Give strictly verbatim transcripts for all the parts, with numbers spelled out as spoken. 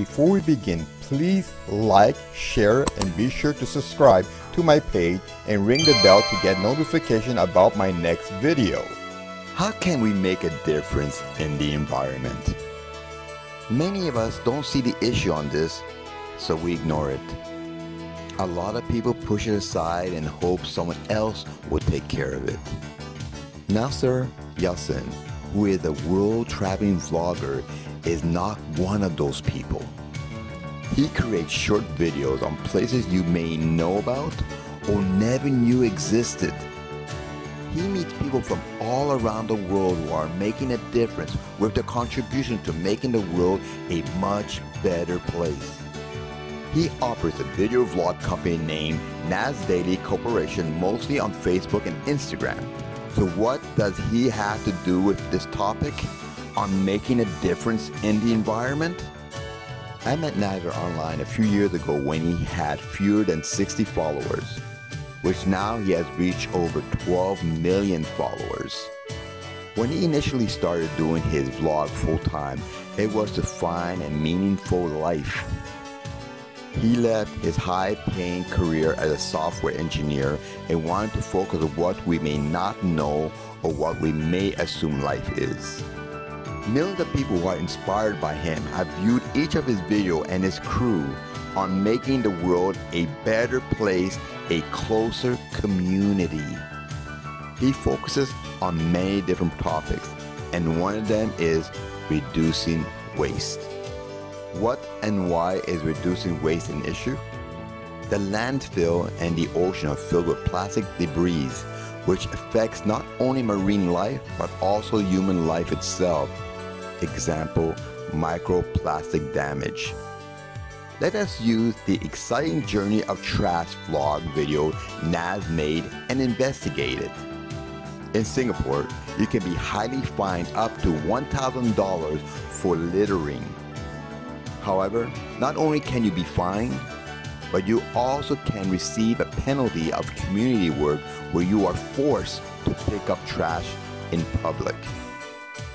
before we begin, please like, share, and be sure to subscribe to my page and ring the bell to get notification about my next video. How can we make a difference in the environment? Many of us don't see the issue on this, so we ignore it. A lot of people push it aside and hope someone else will take care of it. Nuseir Yassin, who is a world-traveling vlogger, is not one of those people. He creates short videos on places you may know about or never knew existed. He meets people from all around the world who are making a difference with their contribution to making the world a much better place. He operates a video vlog company named Nas Daily Corporation, mostly on Facebook and Instagram. So what does he have to do with this topic on making a difference in the environment? I met Nuseir online a few years ago when he had fewer than sixty followers, which now he has reached over twelve million followers. When he initially started doing his vlog full-time, it was to find a meaningful life. He left his high-paying career as a software engineer and wanted to focus on what we may not know or what we may assume life is. Millions of people who are inspired by him have viewed each of his videos and his crew on making the world a better place, a closer community. He focuses on many different topics, and one of them is reducing waste. What and why is reducing waste an issue? The landfill and the ocean are filled with plastic debris, which affects not only marine life but also human life itself. Example, microplastic damage. Let us use the exciting journey of trash vlog video Nas made and investigate it. In Singapore, you can be highly fined up to one thousand dollars for littering. However, not only can you be fined, but you also can receive a penalty of community work where you are forced to pick up trash in public.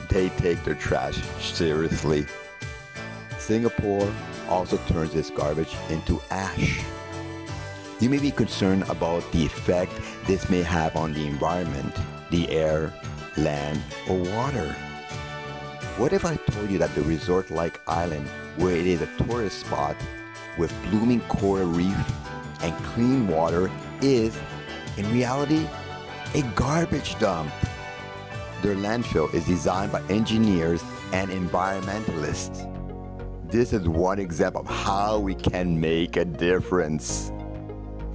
They take their trash seriously. Singapore also turns its garbage into ash. You may be concerned about the effect this may have on the environment, the air, land, or water. What if I told you that the resort-like island, where it is a tourist spot with blooming coral reef and clean water, is, in reality, a garbage dump? Their landfill is designed by engineers and environmentalists. This is one example of how we can make a difference.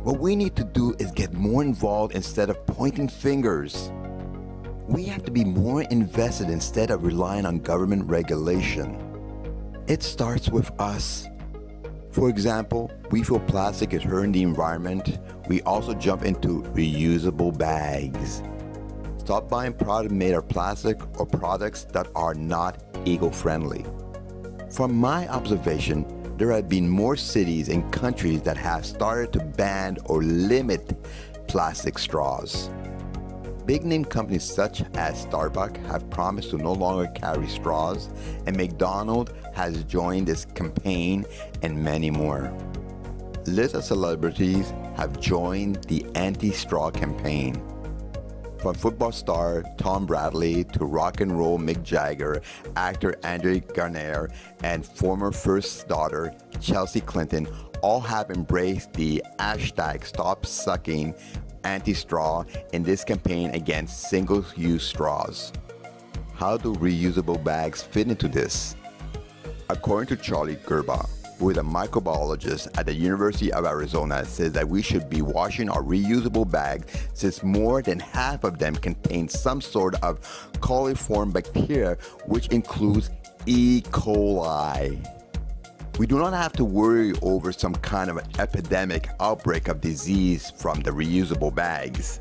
What we need to do is get more involved instead of pointing fingers. We have to be more invested instead of relying on government regulation. It starts with us. For example, we feel plastic is hurting the environment. We also jump into reusable bags. Stop buying products made of plastic or products that are not eco-friendly. From my observation, there have been more cities and countries that have started to ban or limit plastic straws. Big-name companies such as Starbucks have promised to no longer carry straws, and McDonald's has joined this campaign, and many more. Lists of celebrities have joined the anti-straw campaign. From football star Tom Bradley to rock and roll Mick Jagger, actor Andre Garnier, and former first daughter Chelsea Clinton all have embraced the hashtag Stop Sucking Anti-Straw in this campaign against single-use straws. How do reusable bags fit into this? According to Charlie Gerba, who is a microbiologist at the University of Arizona, says that we should be washing our reusable bags since more than half of them contain some sort of coliform bacteria, which includes E. coli. We do not have to worry over some kind of an epidemic outbreak of disease from the reusable bags.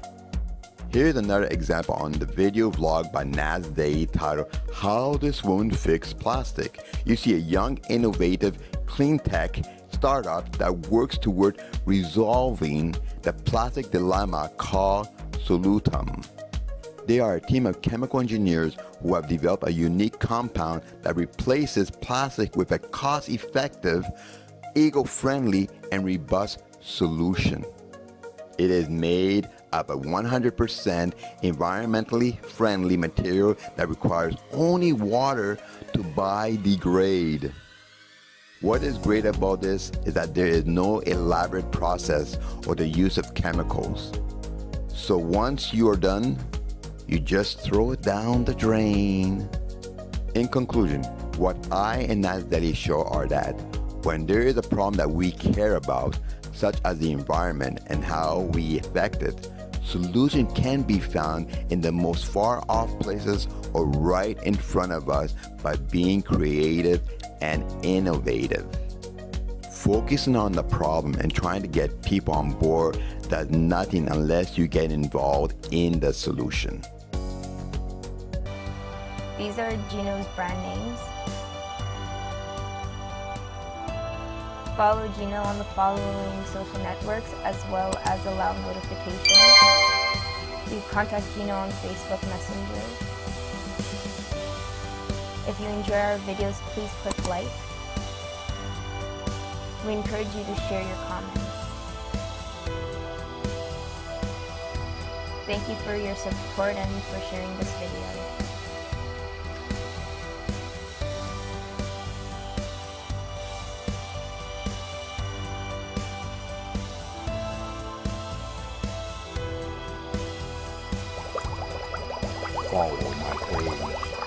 Here's another example on the video vlog by Nas Daily titled How This Woman Fixed Plastic. You see a young, innovative, clean tech startup that works toward resolving the plastic dilemma called Solutum. They are a team of chemical engineers who have developed a unique compound that replaces plastic with a cost-effective, eco-friendly, and robust solution. It is made of a one hundred percent environmentally friendly material that requires only water to biodegrade. What is great about this is that there is no elaborate process or the use of chemicals. So once you are done, you just throw it down the drain. In conclusion, what I and Nas Daily show are that when there is a problem that we care about, such as the environment and how we affect it, solution can be found in the most far-off places or right in front of us by being creative and innovative. Focusing on the problem and trying to get people on board does nothing unless you get involved in the solution. These are Gino's brand names. Follow Gino on the following social networks as well as allow notifications. You contact Gino on Facebook Messenger. If you enjoy our videos, please click like. We encourage you to share your comments. Thank you for your support and for sharing this video. Follow my page.